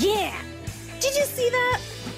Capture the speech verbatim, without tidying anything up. Yeah! Did you see that?